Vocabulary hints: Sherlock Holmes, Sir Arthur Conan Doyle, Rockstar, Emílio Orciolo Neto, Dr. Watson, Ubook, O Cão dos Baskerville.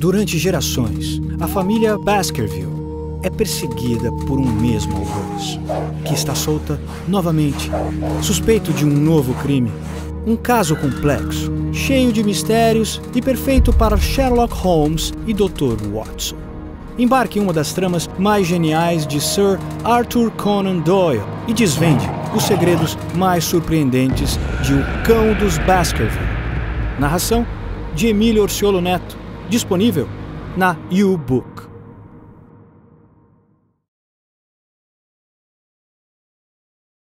Durante gerações, a família Baskerville é perseguida por um mesmo algoz, que está solta novamente, suspeito de um novo crime. Um caso complexo, cheio de mistérios e perfeito para Sherlock Holmes e Dr. Watson. Embarque em uma das tramas mais geniais de Sir Arthur Conan Doyle e desvende os segredos mais surpreendentes de O Cão dos Baskerville. Narração de Emílio Orciolo Neto, disponível na Ubook.